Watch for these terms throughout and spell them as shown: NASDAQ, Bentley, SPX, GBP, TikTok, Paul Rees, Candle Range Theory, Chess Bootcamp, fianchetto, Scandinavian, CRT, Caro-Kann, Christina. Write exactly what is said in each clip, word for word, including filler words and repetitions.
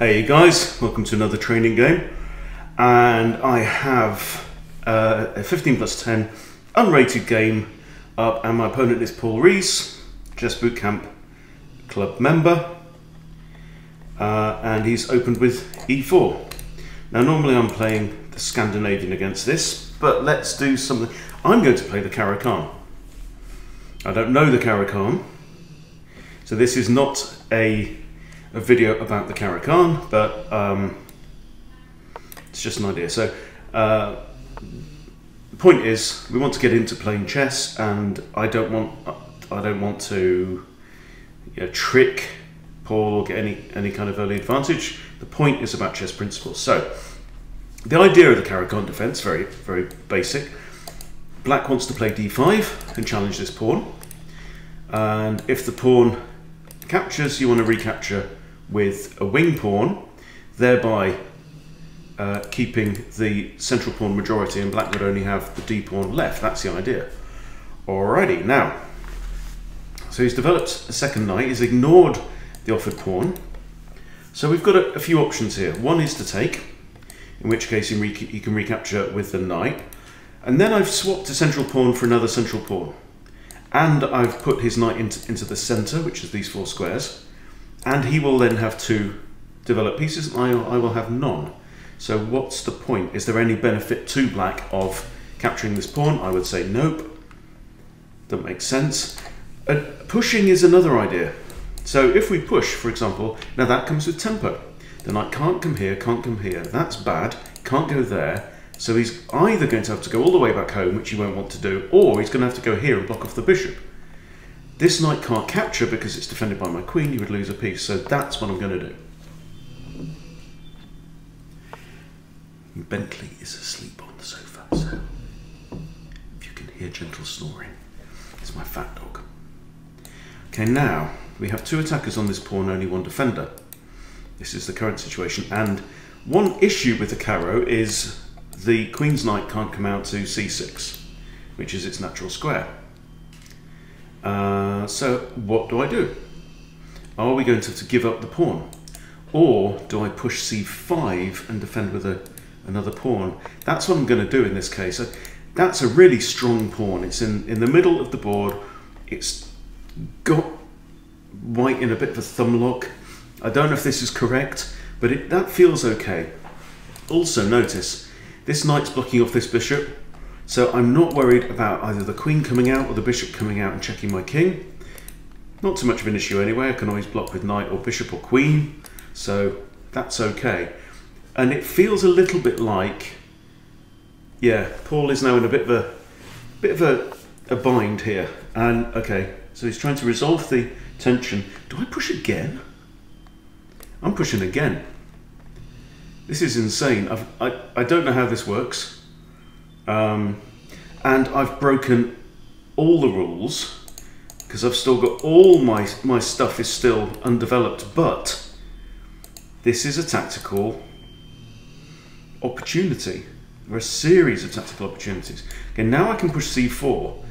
Hey guys, welcome to another training game, and I have uh, a fifteen plus ten unrated game up, and my opponent is Paul Rees, Chess Bootcamp club member, uh, and he's opened with e four. Now normally I'm playing the Scandinavian against this, but let's do something. I'm going to play the Caro-Kann. I don't know the Caro-Kann, so this is not a a video about the Caro-Kann, but um, it's just an idea. So uh, the point is, we want to get into playing chess, and I don't want I don't want to you know, trick Paul or get any any kind of early advantage. The point is about chess principles. So the idea of the Caro-Kann defense, very very basic. Black wants to play d five and challenge this pawn, and if the pawn captures, you want to recapture with a wing pawn, thereby uh, keeping the central pawn majority, and black would only have the d pawn left. That's the idea. Alrighty, now, so he's developed a second knight, he's ignored the offered pawn, so we've got a, a few options here. One is to take, in which case he, re he can recapture with the knight, and then I've swapped a central pawn for another central pawn, and I've put his knight into, into the centre, which is these four squares, and he will then have two developed pieces, and I, I will have none. So what's the point? Is there any benefit to black of capturing this pawn? I would say nope. Doesn't make sense. Uh, pushing is another idea. So if we push, for example, now that comes with tempo. The knight can't come here, can't come here, that's bad, can't go there. So he's either going to have to go all the way back home, which he won't want to do, or he's going to have to go here and block off the bishop. This knight can't capture because it's defended by my queen, he would lose a piece, so that's what I'm going to do. Bentley is asleep on the sofa, so if you can hear gentle snoring, it's my fat dog. Okay, now, we have two attackers on this pawn, only one defender. This is the current situation, and one issue with the Caro is the queen's knight can't come out to c six, which is its natural square. Uh, so what do I do? Are we going to have to give up the pawn? Or do I push c five and defend with a, another pawn? That's what I'm going to do in this case. That's a really strong pawn. It's in, in the middle of the board. It's got white in a bit of a thumb lock. I don't know if this is correct, but it, that feels okay. Also notice, this knight's blocking off this bishop, so I'm not worried about either the queen coming out or the bishop coming out and checking my king. Not too much of an issue anyway, I can always block with knight or bishop or queen, so that's okay. And it feels a little bit like, yeah, Paul is now in a bit of a bit of a, a bind here. And okay, so he's trying to resolve the tension. Do I push again? I'm pushing again. This is insane. I've, I, I don't know how this works. Um, and I've broken all the rules because I've still got all my, my stuff is still undeveloped, but this is a tactical opportunity. There are a series of tactical opportunities. Okay, now I can push c four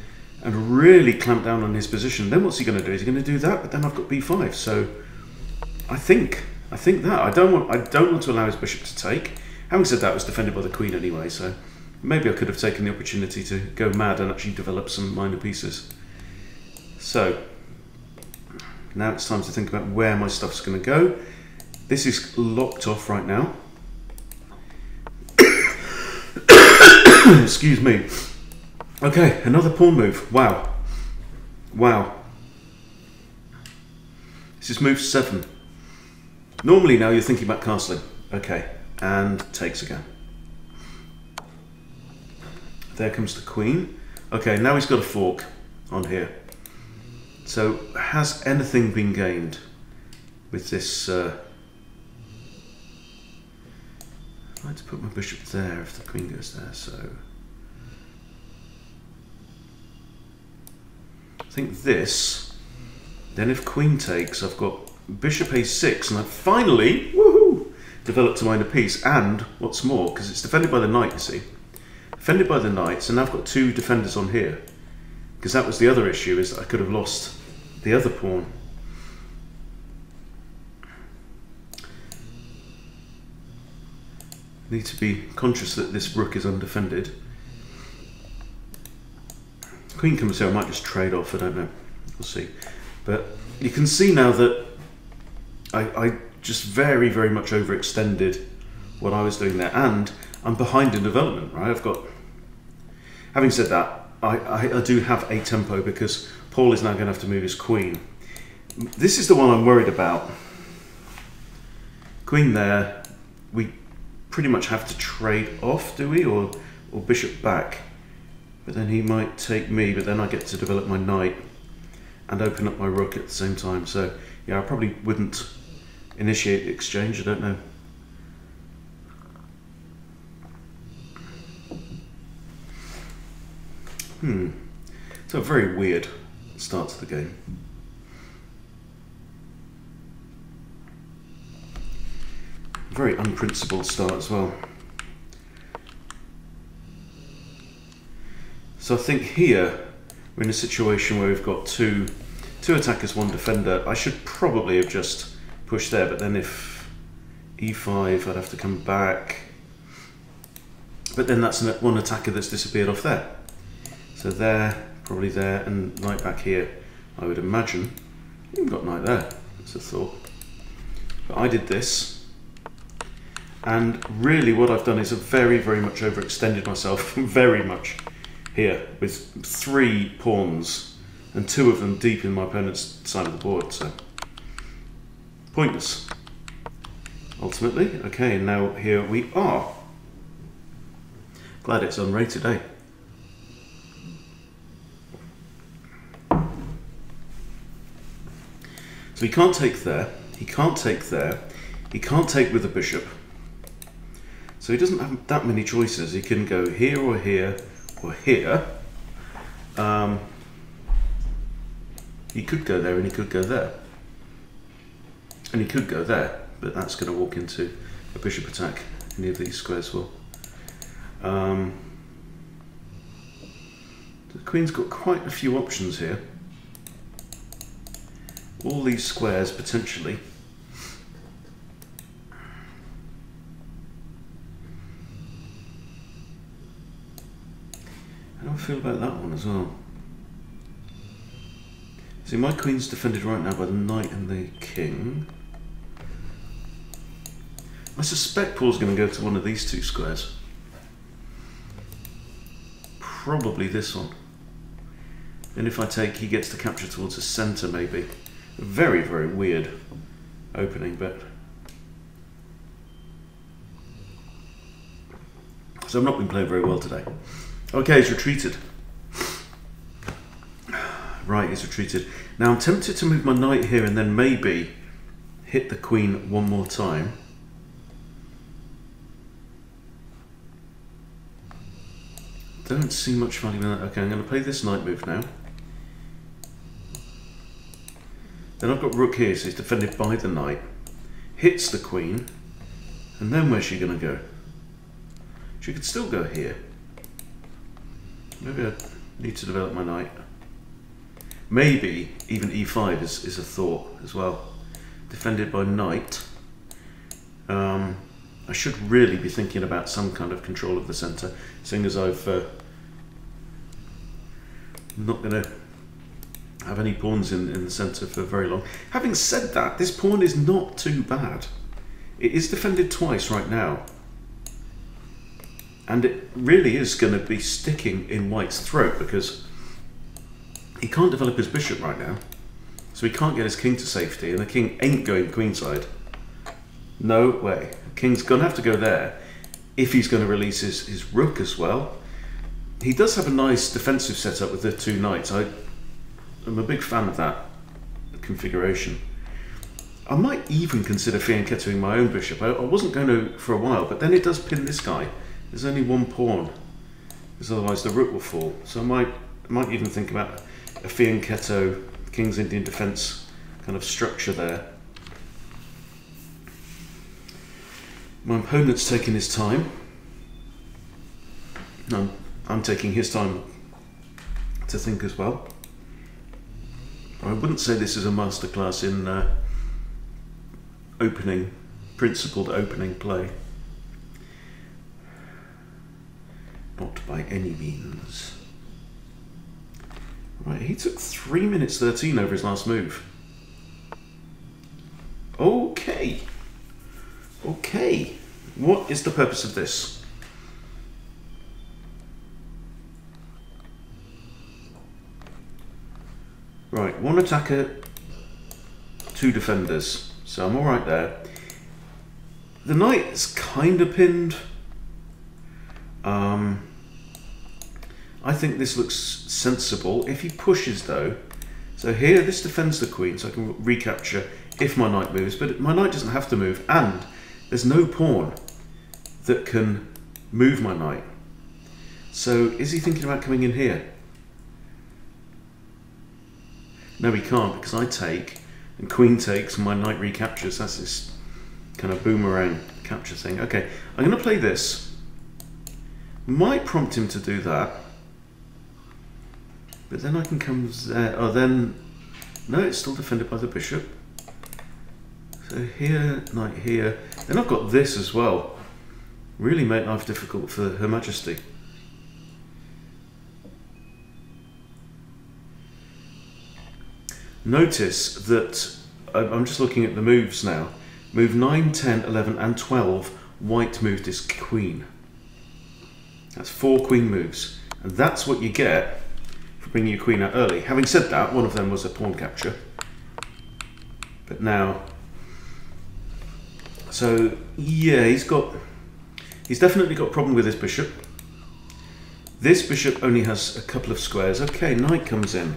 and really clamp down on his position. Then what's he going to do? Is he going to do that? But then I've got b five, so I think... I think that I don't want I don't want to allow his bishop to take. Having said that, it was defended by the queen anyway, so maybe I could have taken the opportunity to go mad and actually develop some minor pieces. So now it's time to think about where my stuff's going to go. This is locked off right now. Excuse me. Okay, another pawn move. Wow, wow. This is move seven. Normally now you're thinking about castling. Okay, and takes again. There comes the queen. Okay, now he's got a fork on here. So has anything been gained with this? Uh... I'd like to put my bishop there if the queen goes there, so... I think this, then if queen takes, I've got bishop a six, and I've finally, woohoo, developed a minor piece. And what's more, because it's defended by the knight, you see, defended by the knight, so now I've got two defenders on here, because that was the other issue, is that I could have lost the other pawn. Need to be conscious that this rook is undefended. Queen comes here, I might just trade off, I don't know. We'll see. But you can see now that I, I just very, very much overextended what I was doing there. And I'm behind in development, right? I've got... Having said that, I, I, I do have a tempo because Paul is now going to have to move his queen. This is the one I'm worried about. Queen there, we pretty much have to trade off, do we? Or, or bishop back. But then he might take me, but then I get to develop my knight and open up my rook at the same time. So, yeah, I probably wouldn't initiate the exchange, I don't know. Hmm. So a very weird start to the game. Very unprincipled start as well. So I think here we're in a situation where we've got two two attackers, one defender. I should probably have just pushed there, but then if e five, I'd have to come back. But then that's one attacker that's disappeared off there. So there, probably there, and knight back here, I would imagine. You've got knight there, that's a thought. But I did this, and really what I've done is I've very, very much overextended myself, very much here, with three pawns, and two of them deep in my opponent's side of the board, so pointless, ultimately. Okay, and now here we are. Glad it's unrated, eh? So he can't take there, he can't take there, he can't take with a bishop. So he doesn't have that many choices. He can go here or here or here. Um, he could go there and he could go there. And he could go there, but that's going to walk into a bishop attack. Any of these squares will. Um, the queen's got quite a few options here. All these squares, potentially. How do I feel about that one as well? See, my queen's defended right now by the knight and the king. I suspect Paul's going to go to one of these two squares. Probably this one. And if I take, he gets to capture towards the centre, maybe. Very, very weird opening, but... So I've not been playing very well today. Okay, he's retreated. Right, he's retreated. Now I'm tempted to move my knight here and then maybe hit the queen one more time. Don't see much value in that. Okay, I'm going to play this knight move now. Then I've got rook here, so he's defended by the knight. Hits the queen, and then where's she going to go? She could still go here. Maybe I need to develop my knight. Maybe even e five is, is a thought as well. Defended by knight. Um, I should really be thinking about some kind of control of the centre, seeing as I've uh, not going to have any pawns in, in the centre for very long. Having said that, this pawn is not too bad. It is defended twice right now. And it really is going to be sticking in White's throat because he can't develop his bishop right now. So he can't get his king to safety, and the king ain't going queenside. No way. The king's going to have to go there if he's going to release his, his rook as well. He does have a nice defensive setup with the two knights. I I'm a big fan of that configuration. I might even consider fianchettoing my own bishop. I, I wasn't going to for a while, but then it does pin this guy. There's only one pawn, because otherwise the rook will fall. So I might, I might even think about a fianchetto, King's Indian defense kind of structure there. My opponent's taking his time. No, I'm taking his time to think as well. I wouldn't say this is a masterclass in uh, opening, principled opening play. Not by any means. Right, he took three minutes thirteen over his last move. Okay. Okay. What is the purpose of this? Right, one attacker, two defenders. So I'm alright there. The knight's kind of pinned. Um, I think this looks sensible. If he pushes, though... So here, this defends the queen, so I can recapture if my knight moves. But my knight doesn't have to move, and there's no pawn that can move my knight. So is he thinking about coming in here? No, he can't, because I take, and queen takes, and my knight recaptures. That's this kind of boomerang capture thing. Okay, I'm going to play this. Might prompt him to do that, but then I can come there. Oh, then no, it's still defended by the bishop. So here, knight here. Then I've got this as well. Really make life difficult for Her Majesty. Notice that I'm just looking at the moves now. Move nine, ten, eleven, and twelve. White moved his queen. That's four queen moves. And that's what you get for bringing your queen out early. Having said that, one of them was a pawn capture. But now... So, yeah, he's got... He's definitely got a problem with this bishop. This bishop only has a couple of squares. Okay, knight comes in.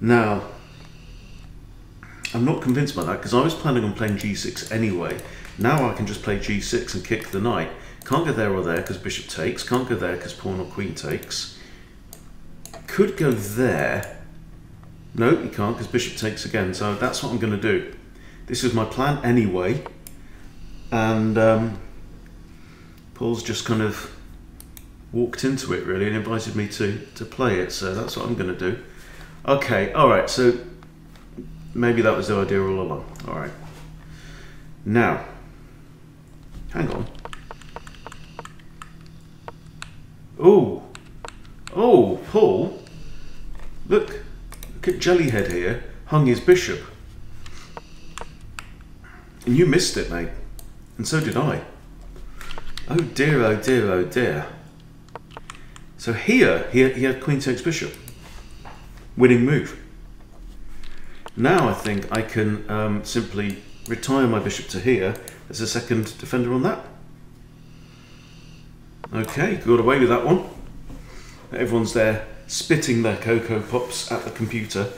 Now, I'm not convinced by that, because I was planning on playing g six anyway. Now I can just play g six and kick the knight. Can't go there or there because bishop takes. Can't go there because pawn or queen takes. Could go there. No, you can't because bishop takes again. So that's what I'm going to do. This is my plan anyway. And um, Paul's just kind of walked into it, really, and invited me to, to play it. So that's what I'm going to do. Okay, alright, so maybe that was the idea all along. Alright. Now, hang on. Oh, oh, Paul. Look, look at Jellyhead here, hung his bishop. And you missed it, mate. And so did I. Oh dear, oh dear, oh dear. So here, here he had queen takes bishop. Winning move. Now I think I can um, simply retire my bishop to here. There's a second defender on that. Okay, got away with that one. Everyone's there spitting their Cocoa Pops at the computer.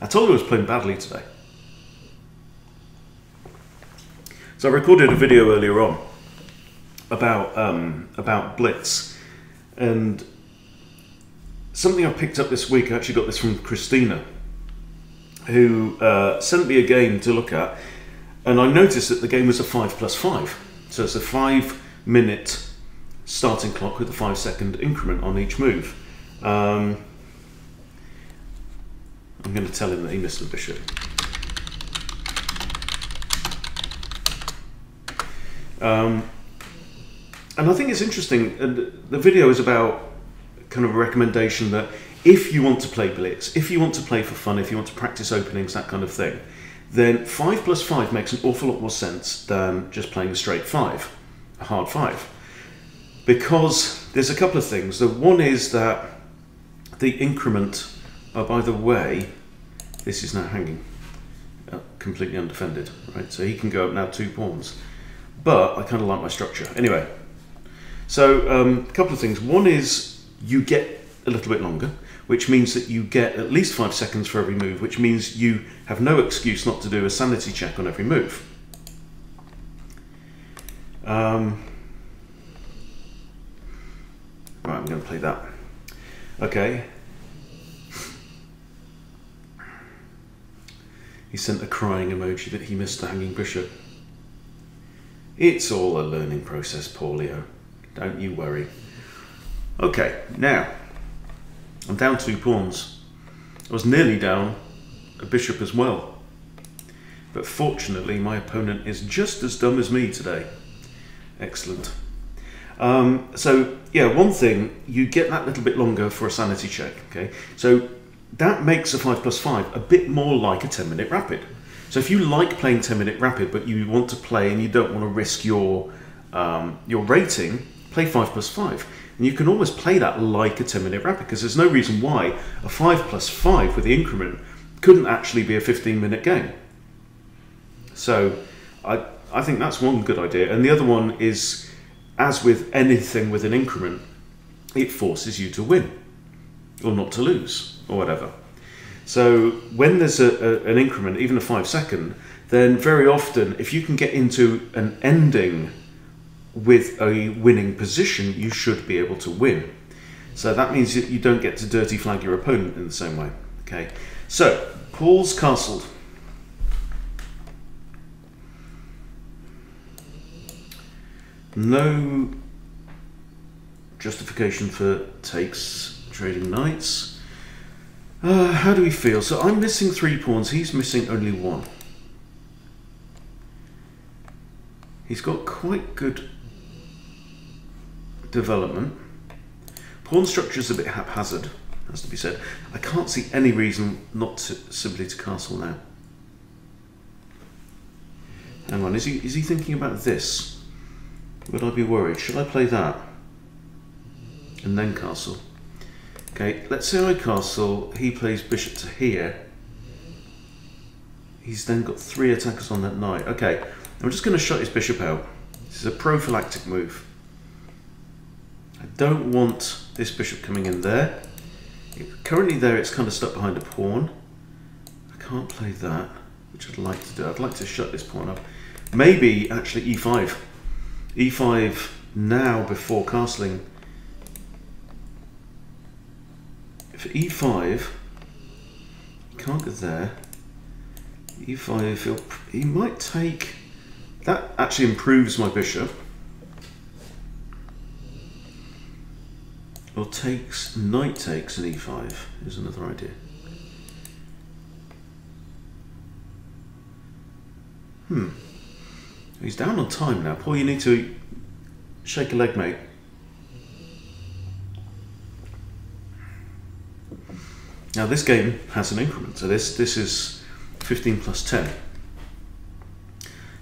I told you I was playing badly today. So I recorded a video earlier on about um, about blitz, and something I picked up this week, I actually got this from Christina, who uh, sent me a game to look at, and I noticed that the game was a five plus five. So it's a five minute starting clock with a five second increment on each move. Um, I'm going to tell him that he missed the bishop. Um, and I think it's interesting, and the video is about kind of a recommendation that if you want to play blitz, if you want to play for fun, if you want to practice openings, that kind of thing, then five plus five makes an awful lot more sense than just playing a straight five, a hard five. Because there's a couple of things. The one is that the increment, oh, by the way, this is now hanging, uh, completely undefended, right? So he can go up now two pawns. But I kind of like my structure. Anyway, so um, a couple of things. One is, you get a little bit longer, which means that you get at least five seconds for every move, which means you have no excuse not to do a sanity check on every move. Um, right, I'm going to play that. Okay. He sent a crying emoji that he missed the hanging bishop. It's all a learning process, Paulio. Don't you worry. Okay, now, I'm down two pawns. I was nearly down a bishop as well. but fortunately my opponent is just as dumb as me today. Excellent. Um, so yeah, one thing, you get that little bit longer for a sanity check, okay? So that makes a five plus five a bit more like a ten minute rapid. So if you like playing ten minute rapid, but you want to play and you don't want to risk your, um, your rating, play five plus five. And you can always play that like a ten minute rapid, because there's no reason why a five plus five with the increment couldn't actually be a fifteen minute game. So I, I think that's one good idea. And the other one is, as with anything with an increment, it forces you to win or not to lose or whatever. So when there's a, a, an increment, even a five second, then very often if you can get into an ending with a winning position, you should be able to win. So that means that you don't get to dirty flag your opponent in the same way. Okay, so Paul's castled. No justification for takes, trading knights. Uh, how do we feel? So I'm missing three pawns, he's missing only one. He's got quite good development. Pawn structure's a bit haphazard, has to be said. I can't see any reason not to, simply to castle now. Hang on, is he, is he thinking about this? Would I be worried? Should I play that? And then castle. Okay, let's say I castle, he plays bishop to here. He's then got three attackers on that knight. Okay, I'm just going to shut his bishop out. This is a prophylactic move. I don't want this bishop coming in there. Currently there, it's kind of stuck behind a pawn. I can't play that, which I'd like to do. I'd like to shut this pawn up. Maybe actually e five. e five now before castling. If e five, can't go there. e five, he'll, he might take... That actually improves my bishop. Or takes, knight takes an e five is another idea. Hmm. He's down on time now. Paul, you need to shake a leg, mate. Now this game has an increment, so this this is fifteen plus ten.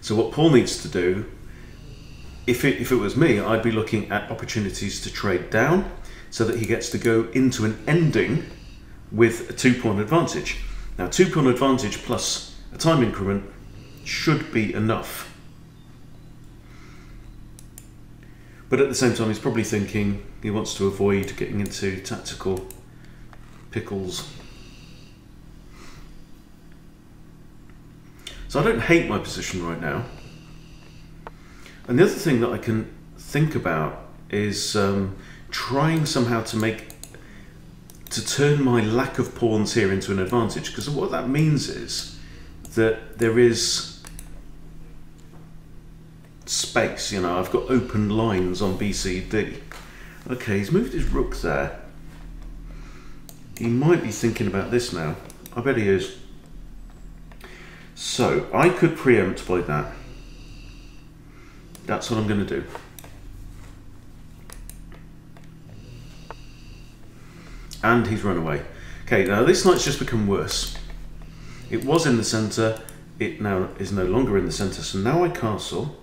So what Paul needs to do, if it, if it was me, I'd be looking at opportunities to trade down so that he gets to go into an ending with a two-pawn advantage. Now, two-pawn advantage plus a time increment should be enough. But at the same time, he's probably thinking he wants to avoid getting into tactical pickles. So I don't hate my position right now. And the other thing that I can think about is um, trying somehow to make, to turn my lack of pawns here into an advantage, because what that means is that there is space, you know, I've got open lines on B, C, D. Okay, he's moved his rook there. He might be thinking about this now. I bet he is. So, I could preempt by that. That's what I'm going to do. And he's run away. Okay, now this knight's just become worse. It was in the centre, it now is no longer in the centre, so now I castle.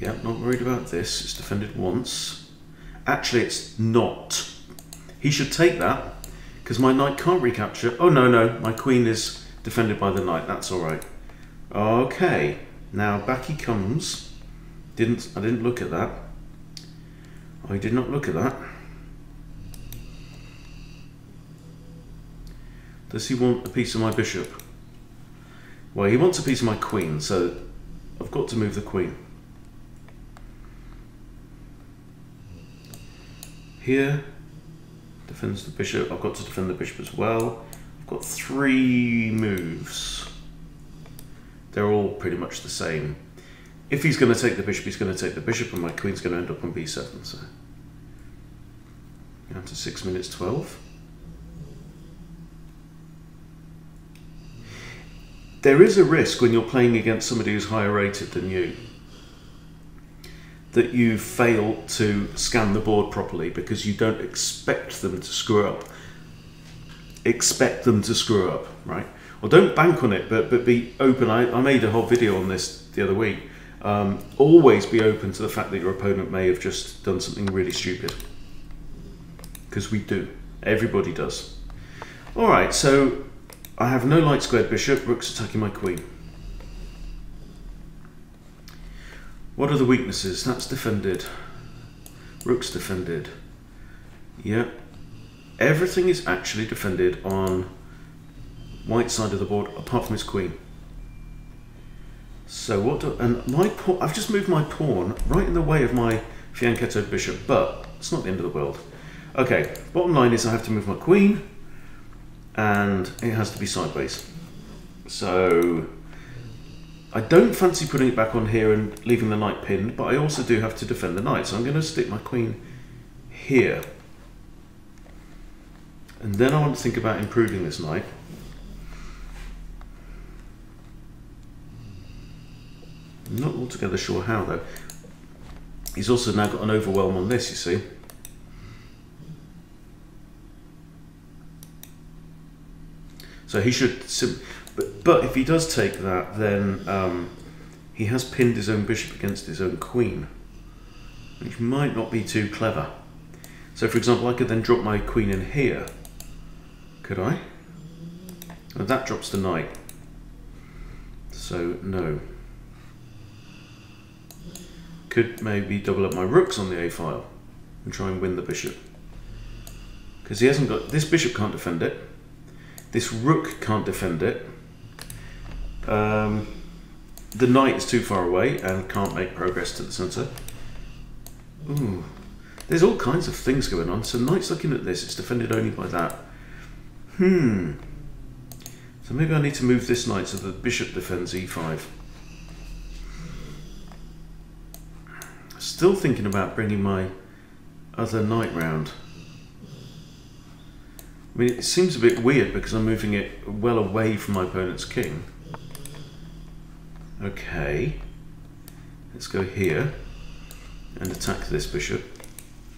Yeah, not worried about this, it's defended once. Actually, it's not. He should take that, because my knight can't recapture. Oh no, no, my queen is defended by the knight, that's alright. Okay. Now back he comes. Didn't I didn't look at that. I did not look at that. Does he want a piece of my bishop? Well, he wants a piece of my queen, so I've got to move the queen. Here, defends the bishop. I've got to defend the bishop as well. I've got three moves. They're all pretty much the same. If he's going to take the bishop, he's going to take the bishop, and my queen's going to end up on b seven. So down to six minutes twelve. there is a risk when you're playing against somebody who's higher rated than you that you fail to scan the board properly because you don't expect them to screw up. Expect them to screw up, right? Well, don't bank on it, but, but be open. I, I made a whole video on this the other week. Um, always be open to the fact that your opponent may have just done something really stupid. Because we do. Everybody does. All right, so I have no light squared bishop. Rook's attacking my queen. What are the weaknesses? That's defended. Rook's defended. Yep. Everything is actually defended on white side of the board, apart from his queen. So what do, and my pawn, I've just moved my pawn right in the way of my fianchetto bishop, but it's not the end of the world. Okay, bottom line is I have to move my queen, and it has to be sideways. So I don't fancy putting it back on here and leaving the knight pinned, but I also do have to defend the knight, so I'm going to stick my queen here. And then I want to think about improving this knight. I'm not altogether sure how, though. He's also now got an overwhelm on this, you see. So he should... Sim but, but if he does take that, then um, he has pinned his own bishop against his own queen, which might not be too clever. So, for example, I could then drop my queen in here. Could I? And that drops the knight. So, no. Could maybe double up my rooks on the A file and try and win the bishop, because he hasn't got this bishop can't defend it, this rook can't defend it, um, the knight is too far away and can't make progress to the center. Ooh, there's all kinds of things going on. So knight's looking at this, it's defended only by that. Hmm. So maybe I need to move this knight so the bishop defends E five. Still thinking about bringing my other knight round. I mean, it seems a bit weird because I'm moving it well away from my opponent's king. Okay, let's go here and attack this bishop.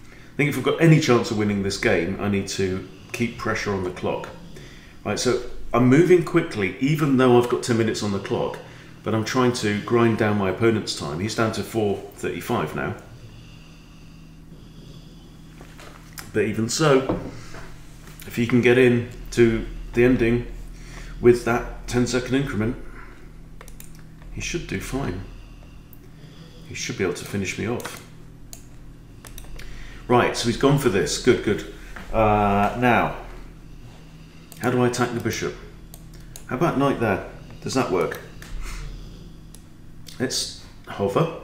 I think if we've got any chance of winning this game, I need to keep pressure on the clock. Right, so I'm moving quickly even though I've got ten minutes on the clock. But I'm trying to grind down my opponent's time. He's down to four thirty-five now. But even so, if you can get in to the ending with that ten second increment, he should do fine. He should be able to finish me off. Right, so he's gone for this. Good, good. Uh, now, how do I attack the bishop? How about knight there? Does that work? Let's hover.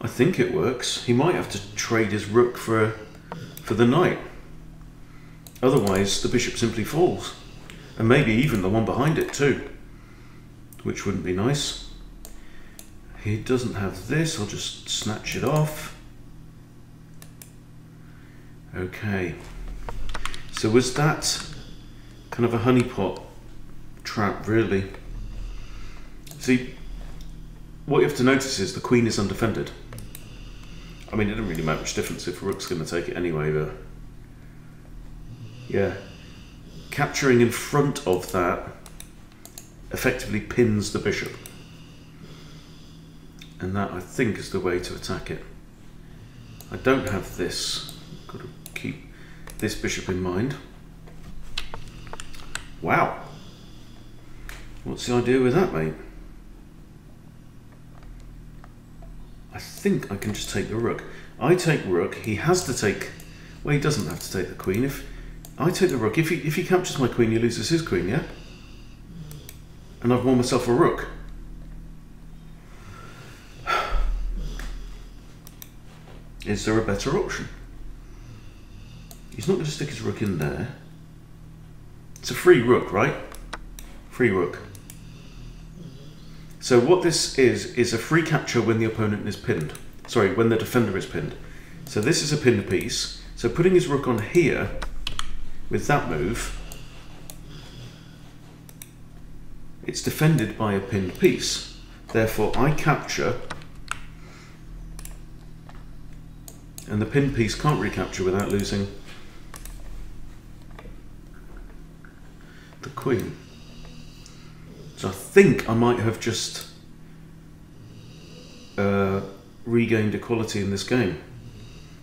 I think it works. He might have to trade his rook for, for the knight. Otherwise, the bishop simply falls. And maybe even the one behind it too, which wouldn't be nice. He doesn't have this. I'll just snatch it off. Okay. So was that kind of a honeypot trap, really? See, what you have to notice is the queen is undefended. I mean, it doesn't really make much difference if rook's going to take it anyway, but... Yeah. Capturing in front of that effectively pins the bishop. And that, I think, is the way to attack it. I don't have this. Got to keep... this bishop in mind. Wow. What's the idea with that, mate? I think I can just take the rook. I take rook. He has to take... Well, he doesn't have to take the queen. If I take the rook, if he, if he captures my queen, he loses his queen, yeah? And I've won myself a rook. Is there a better option? He's not going to stick his rook in there. It's a free rook, right? Free rook. So what this is, is a free capture when the opponent is pinned. Sorry, when the defender is pinned. So this is a pinned piece. So putting his rook on here with that move, it's defended by a pinned piece. Therefore, I capture, and the pinned piece can't recapture without losing the queen. So I think I might have just uh, regained equality in this game,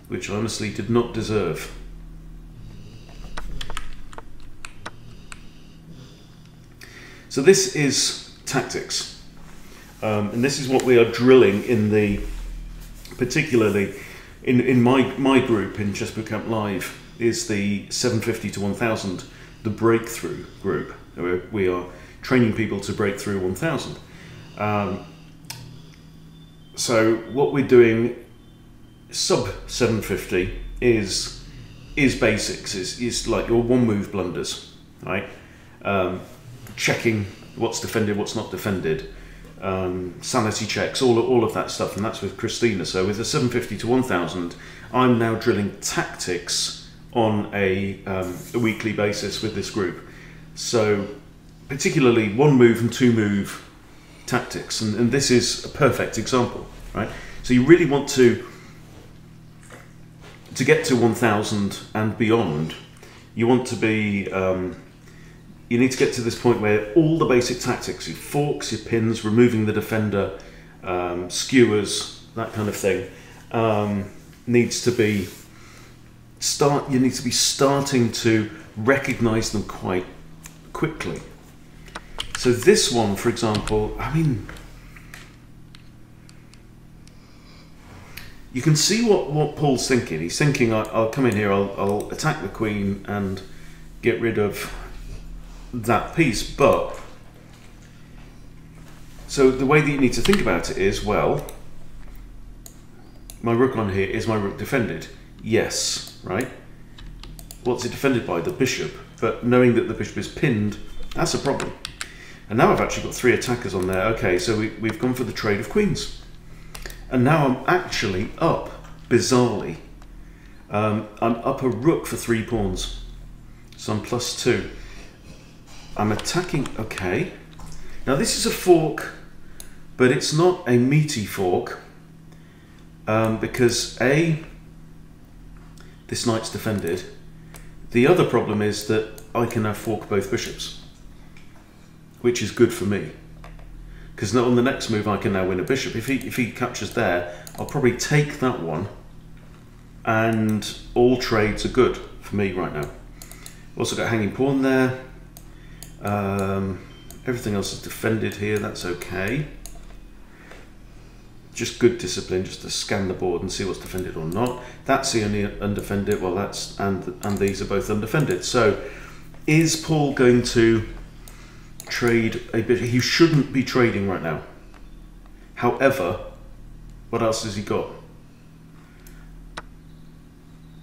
which I honestly did not deserve. So this is tactics, um, and this is what we are drilling in the, particularly in, in my, my group in Chess Bootcamp Live, is the seven fifty to one thousand, the breakthrough group. We are training people to break through one thousand. Um, so what we're doing sub seven fifty is, is basics, is, is like your one move blunders, right? Um, checking what's defended, what's not defended, um, sanity checks, all, all of that stuff, and that's with Christina. So with the seven fifty to one thousand, I'm now drilling tactics on a, um, a weekly basis with this group. So particularly one move and two move tactics, and, and this is a perfect example, right? So you really want to, to get to one thousand and beyond, you want to be... Um, You need to get to this point where all the basic tactics, your forks, your pins, removing the defender, um, skewers, that kind of thing, um, needs to be start. You need to be starting to recognise them quite quickly. So this one, for example, I mean, you can see what what Paul's thinking. He's thinking, I'll, I'll come in here, I'll, I'll attack the queen and get rid of that piece. But so the way that you need to think about it is, well, my rook on here, is my rook defended? Yes, right? What's it defended by? The bishop. But knowing that the bishop is pinned, that's a problem. And now I've actually got three attackers on there. Okay, so we, we've gone for the trade of queens, and now I'm actually up, bizarrely. um, I'm up a rook for three pawns, so I'm plus two. I'm attacking, okay. Now this is a fork, but it's not a meaty fork, um, because A, this knight's defended. The other problem is that I can now fork both bishops, which is good for me, because now on the next move I can now win a bishop. If he, if he captures there, I'll probably take that one, and all trades are good for me right now. Also got hanging pawn there. Um, everything else is defended here, that's okay. Just good discipline, just to scan the board and see what's defended or not. That's the only undefended, well that's, and, and these are both undefended. So is Paul going to trade a bishop? He shouldn't be trading right now. However, what else has he got?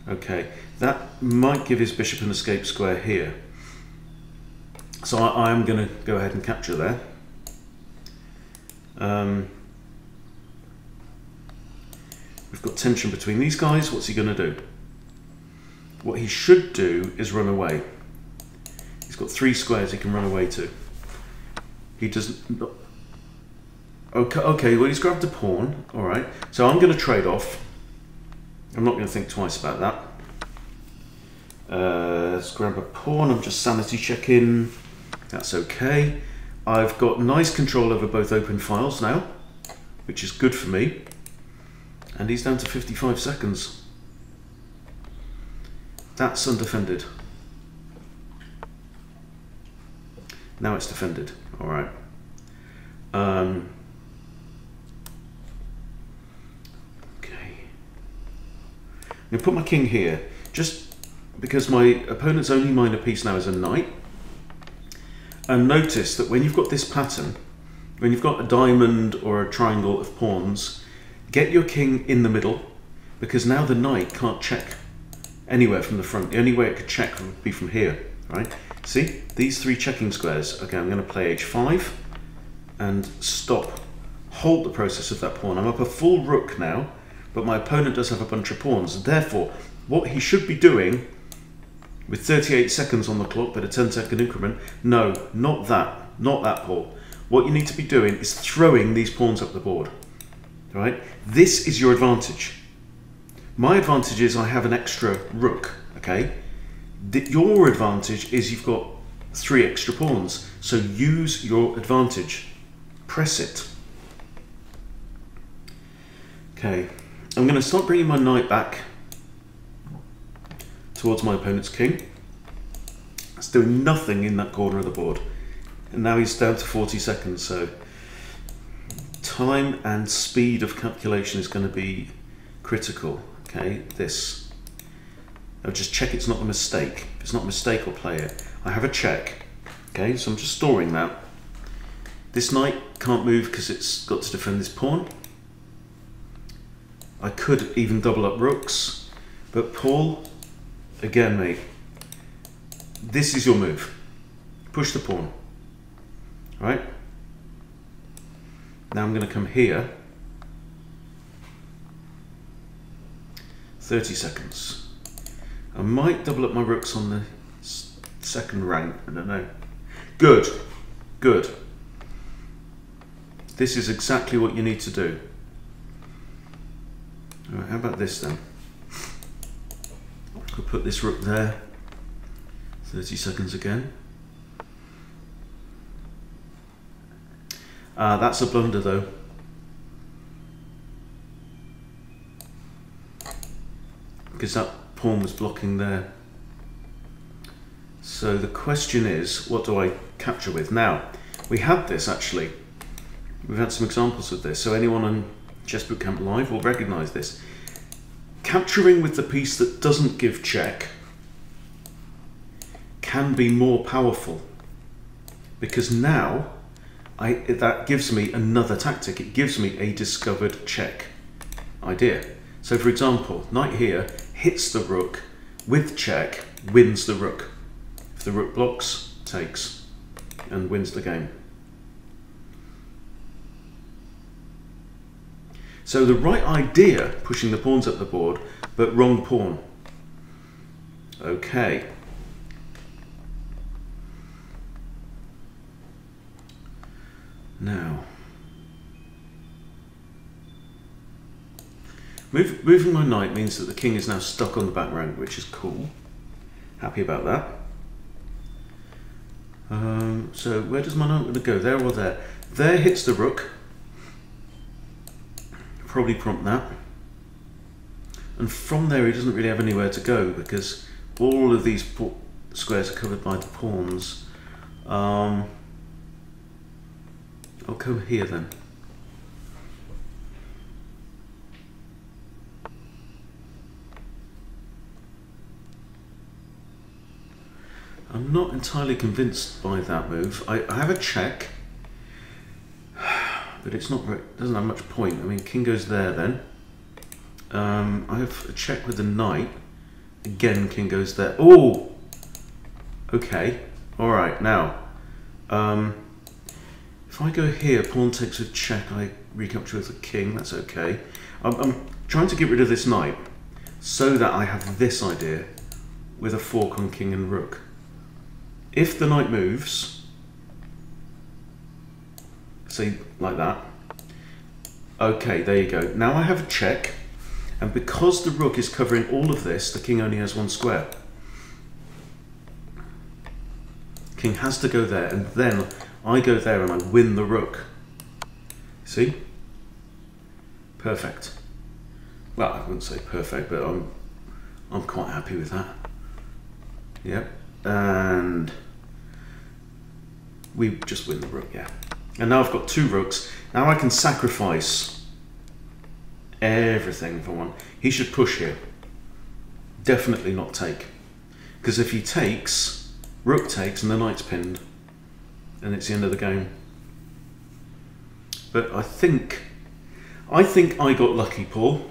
Okay, that might give his bishop an escape square here. So I am going to go ahead and capture there. Um, we've got tension between these guys. What's he going to do? What he should do is run away. He's got three squares he can run away to. He doesn't... Not, okay, okay, well he's grabbed a pawn. All right. So I'm going to trade off. I'm not going to think twice about that. Uh, let's grab a pawn. I'm just sanity checking. That's okay. I've got nice control over both open files now, which is good for me. And he's down to fifty-five seconds. That's undefended. Now it's defended. All right. Um, okay. I'm going to put my king here, just because my opponent's only minor piece now is a knight. And notice that when you've got this pattern, when you've got a diamond or a triangle of pawns, get your king in the middle, because now the knight can't check anywhere from the front. The only way it could check would be from here, right? See, these three checking squares. Okay, I'm gonna play h five and stop, hold the process of that pawn. I'm up a full rook now, but my opponent does have a bunch of pawns. Therefore, what he should be doing with thirty-eight seconds on the clock, but a ten second increment. No, not that, not that, Paul. What you need to be doing is throwing these pawns up the board, right? This is your advantage. My advantage is I have an extra rook, okay? Your advantage is you've got three extra pawns, so use your advantage. Press it. Okay, I'm going to start bringing my knight back towards my opponent's king. It's doing nothing in that corner of the board. And now he's down to forty seconds, so time and speed of calculation is going to be critical. Okay, this. I'll just check it's not a mistake. If it's not a mistake, I'll play it. I have a check. Okay, so I'm just storing that. This knight can't move because it's got to defend this pawn. I could even double up rooks, but Paul, again, mate, this is your move. Push the pawn. Right? Now I'm going to come here. thirty seconds. I might double up my rooks on the second rank. I don't know. Good. Good. This is exactly what you need to do. All right, how about this then? I could put this rook there. thirty seconds again. Uh, that's a blunder though. Because that pawn was blocking there. So the question is, what do I capture with? Now, we had this actually. We've had some examples of this. So anyone on Chess Bootcamp Live will recognize this. Capturing with the piece that doesn't give check can be more powerful. Because now, I, that gives me another tactic. It gives me a discovered check idea. So for example, knight here hits the rook with check, wins the rook. If the rook blocks, takes and wins the game. So the right idea, pushing the pawns up the board, but wrong pawn. Okay. Now, Move, moving my knight means that the king is now stuck on the back rank, which is cool. Happy about that. Um, so where does my knight want to go? There or there? There hits the rook. Probably prompt that. And from there he doesn't really have anywhere to go because all of these squares are covered by the pawns. Um, I'll go here then. I'm not entirely convinced by that move. I, I have a check, but it's not very, doesn't have much point. I mean, king goes there then. Um, I have a check with the knight. Again, king goes there. Oh! Okay. All right, now. Um, If I go here, pawn takes a check, I recapture with a king, that's okay. I'm, I'm trying to get rid of this knight so that I have this idea with a fork on king and rook. If the knight moves, say like that, okay, there you go. Now I have a check, and because the rook is covering all of this, the king only has one square. King has to go there, and then I go there and I win the rook. See? Perfect. Well, I wouldn't say perfect, but I'm I'm quite happy with that. Yep. And we just win the rook, yeah. And now I've got two rooks. Now I can sacrifice everything if I want. He should push here. Definitely not take. Because if he takes, rook takes and the knight's pinned. And it's the end of the game. But I think, I think I got lucky, Paul.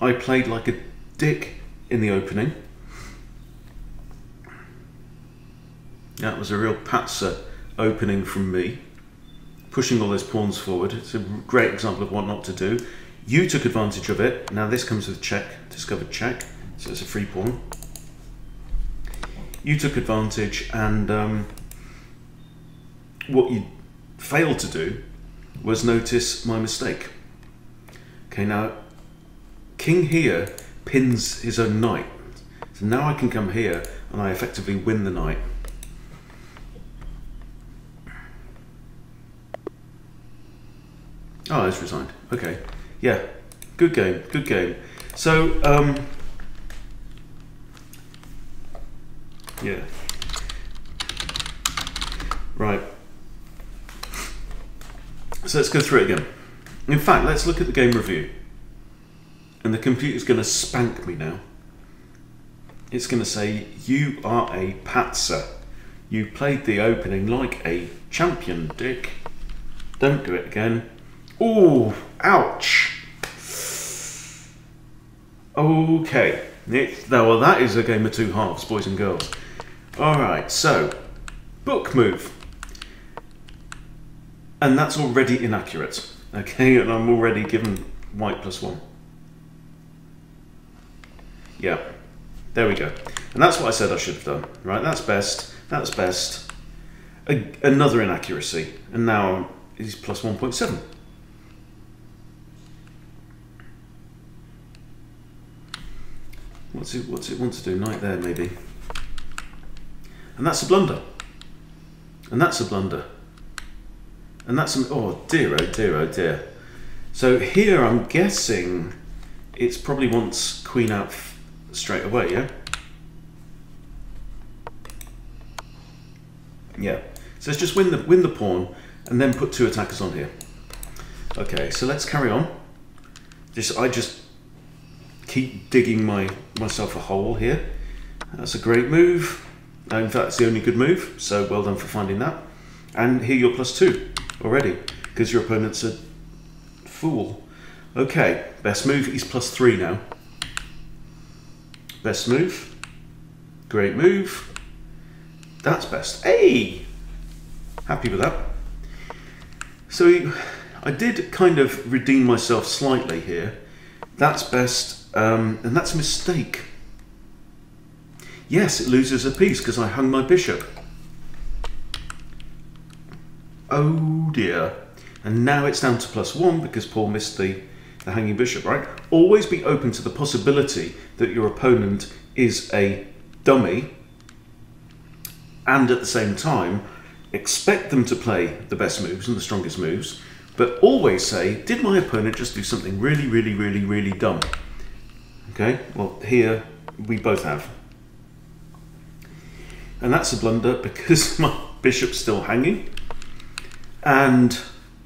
I played like a dick in the opening. That was a real patzer opening from me. Pushing all those pawns forward. It's a great example of what not to do. You took advantage of it. Now this comes with check, discovered check, so it's a free pawn. You took advantage, and um, what you failed to do was notice my mistake. Okay, now king here pins his own knight. So now I can come here and I effectively win the knight. Oh, it's resigned. Okay. Yeah. Good game. Good game. So, um... yeah. Right. So let's go through it again. In fact, let's look at the game review. And the computer's going to spank me now. It's going to say, you are a patzer. You played the opening like a champion, Dick. Don't do it again. Oh, ouch. Okay. It, well, that is a game of two halves, boys and girls. All right, so, book move. And that's already inaccurate. Okay, and I'm already given white plus one. Yeah, there we go. And that's what I said I should have done, right? That's best, that's best. A, another inaccuracy. And now he's plus one point seven. What's it, what's it want to do? Knight there, maybe. And that's a blunder. And that's a blunder. And that's an... Oh, dear, oh, dear, oh, dear. So here I'm guessing it's probably wants queen out straight away, yeah? Yeah. So let's just win the, win the pawn and then put two attackers on here. Okay, so let's carry on. Just I just... keep digging my myself a hole here. That's a great move. In fact, it's the only good move, so well done for finding that. And here you're plus two already, because your opponent's a fool. Okay, best move, he's plus three now. Best move, great move. That's best. Hey! Happy with that. So I did kind of redeem myself slightly here. That's best. Um, and that's a mistake. Yes, it loses a piece because I hung my bishop. Oh dear. And now it's down to plus one because Paul missed the, the hanging bishop, right? Always be open to the possibility that your opponent is a dummy, and at the same time expect them to play the best moves and the strongest moves, but always say, did my opponent just do something really, really, really, really dumb? Okay, well here we both have. And that's a blunder because my bishop's still hanging. And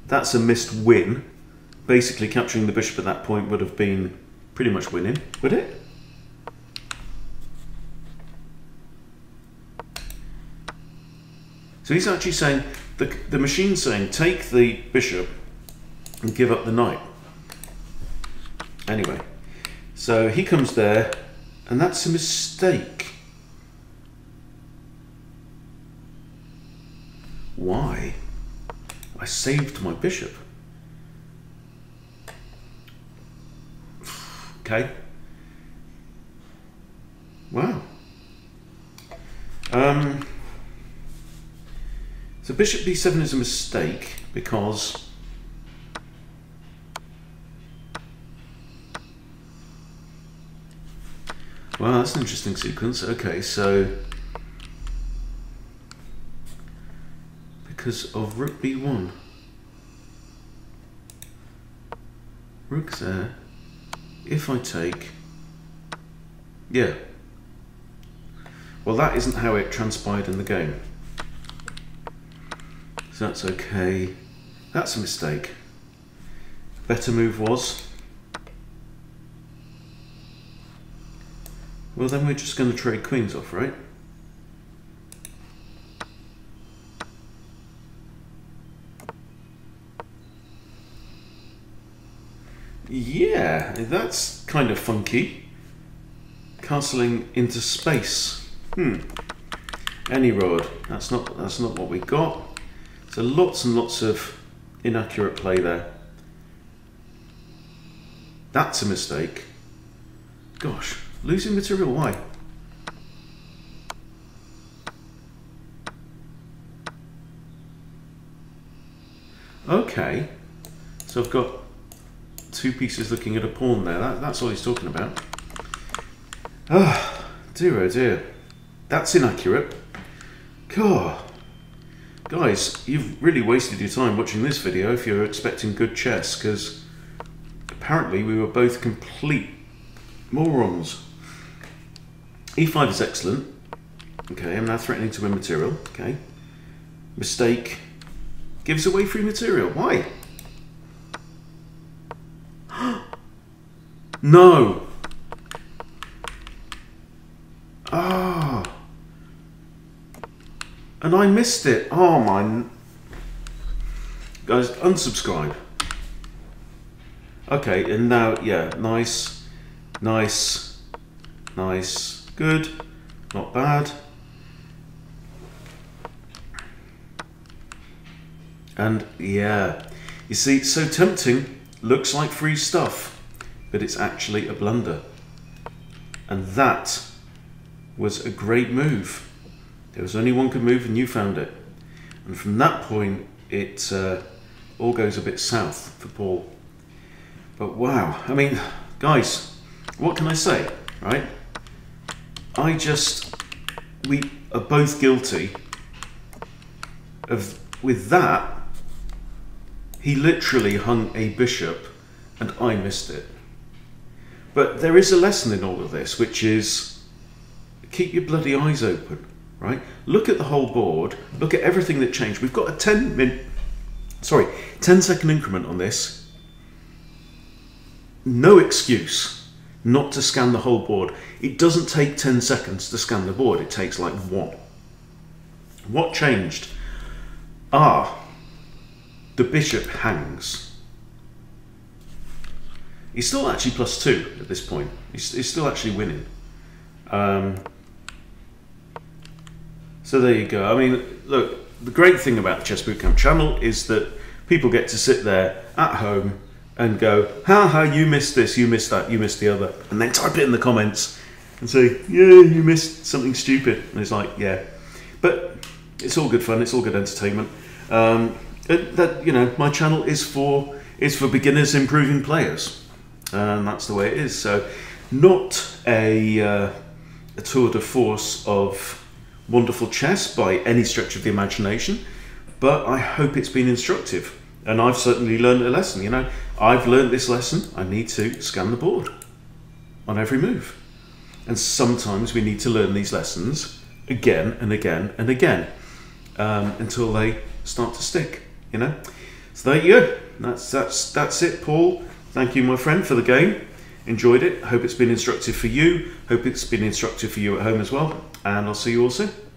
that's a missed win. Basically capturing the bishop at that point would have been pretty much winning, would it? So he's actually saying, the, the machine's saying, take the bishop and give up the knight. Anyway. So he comes there, and that's a mistake. Why? I saved my bishop. Okay. Wow. Um, so bishop b seven is a mistake because... Well, that's an interesting sequence. Okay, so because of rook b one, rook there. If I take, yeah. Well, that isn't how it transpired in the game. So that's okay. That's a mistake. A better move was. Well, then we're just going to trade queens off, right? Yeah, that's kind of funky. Castling into space. Hmm. Any road. That's not, that's not what we got. So lots and lots of inaccurate play there. That's a mistake. Gosh, losing material, why? Okay, so I've got two pieces looking at a pawn there. That, that's all he's talking about. Ah, oh, dear, oh dear. That's inaccurate. God. Guys, you've really wasted your time watching this video if you're expecting good chess, because apparently we were both complete morons. E five is excellent. Okay, I'm now threatening to win material. Okay. Mistake. Gives away free material. Why? No! Ah! And I missed it. Oh my... Guys, unsubscribe. Okay, and now, yeah, nice, nice, nice, good, not bad. And yeah, you see, it's so tempting, looks like free stuff, but it's actually a blunder. And that was a great move. There was only one good move and you found it. And from that point, it uh, all goes a bit south for Paul. But wow, I mean, guys, what can I say, right? I just, we are both guilty of, with that, he literally hung a bishop, and I missed it. But there is a lesson in all of this, which is keep your bloody eyes open, right? Look at the whole board. Look at everything that changed. We've got a ten min, sorry, ten second increment on this. No excuse not to scan the whole board. It doesn't take ten seconds to scan the board. It takes like one. What changed? Ah. The bishop hangs. He's still actually plus two at this point. He's, he's still actually winning. Um, so there you go. I mean, look, the great thing about the Chess Bootcamp channel is that people get to sit there at home and go, ha ha, you missed this, you missed that, you missed the other, and then type it in the comments and say, yeah, you missed something stupid. And it's like, yeah. But it's all good fun. It's all good entertainment. Um, It, that you know, my channel is for is for beginners improving players, and that's the way it is. So, not a, uh, a tour de force of wonderful chess by any stretch of the imagination, but I hope it's been instructive, and I've certainly learned a lesson. You know, I've learned this lesson. I need to scan the board on every move, and sometimes we need to learn these lessons again and again and again um, until they start to stick. You know, so there you go. That's that's that's it, Paul. Thank you, my friend, for the game. Enjoyed it. Hope it's been instructive for you. Hope it's been instructive for you at home as well. And I'll see you all soon.